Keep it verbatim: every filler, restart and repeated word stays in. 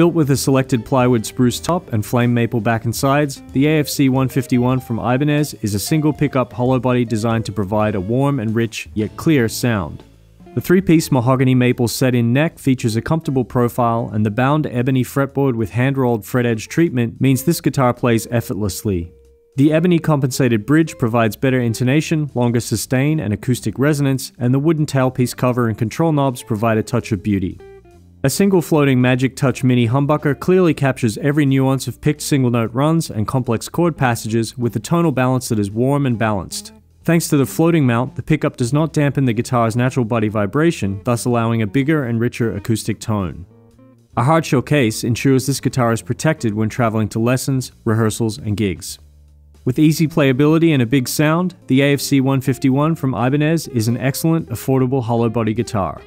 Built with a selected plywood spruce top and flame maple back and sides, the A F C one fifty-one from Ibanez is a single pickup hollow body designed to provide a warm and rich, yet clear sound. The three-piece mahogany maple set-in neck features a comfortable profile, and the bound ebony fretboard with hand-rolled fret edge treatment means this guitar plays effortlessly. The ebony compensated bridge provides better intonation, longer sustain and acoustic resonance, and the wooden tailpiece cover and control knobs provide a touch of beauty. A single floating Magic Touch Mini humbucker clearly captures every nuance of picked single note runs and complex chord passages with a tonal balance that is warm and balanced. Thanks to the floating mount, the pickup does not dampen the guitar's natural body vibration, thus allowing a bigger and richer acoustic tone. A hardshell case ensures this guitar is protected when traveling to lessons, rehearsals, and gigs. With easy playability and a big sound, the A F C one fifty-one from Ibanez is an excellent, affordable hollow body guitar.